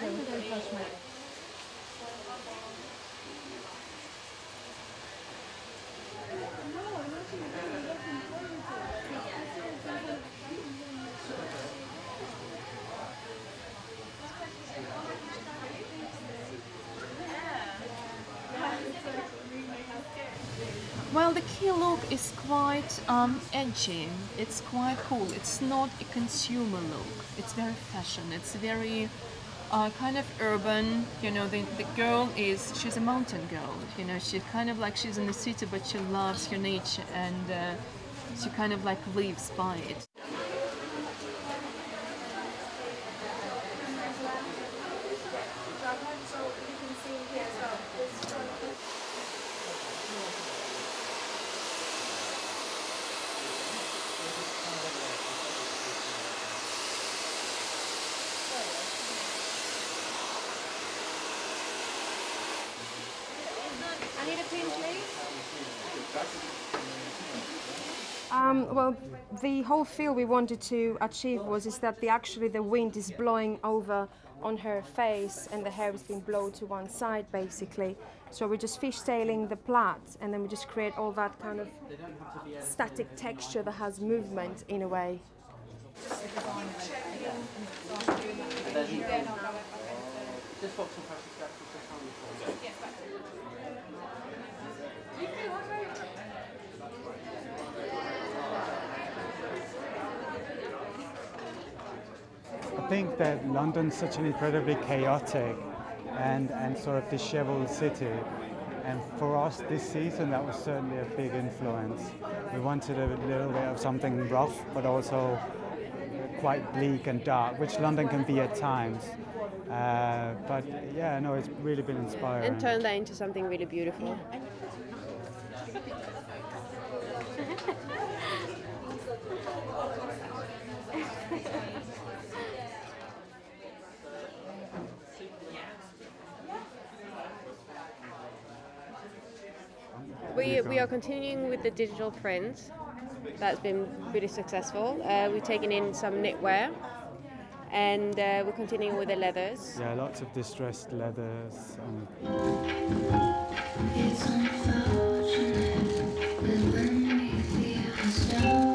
Okay, we're going to touch my head. Well, the key look is quite edgy, it's quite cool, it's not a consumer look, it's very fashion, it's very kind of urban, you know, the girl is, she's a mountain girl, you know, she's kind of like, she's in the city but she loves her nature and she kind of like lives by it. Well, the whole feel we wanted to achieve was that actually the wind is blowing over on her face and the hair has been blown to one side, basically. So we're just fishtailing the plait and then we just create all that kind of static texture that has movement in a way. I think that London's such an incredibly chaotic and sort of disheveled city, and for us this season that was certainly a big influence. We wanted a little bit of something rough but also quite bleak and dark, which London can be at times. But yeah, no, it's really been inspiring. And turned that into something really beautiful. We are continuing with the digital prints. That's been really successful. We've taken in some knitwear and we're continuing with the leathers. Yeah, lots of distressed leathers. It's unfortunate, but when we feel so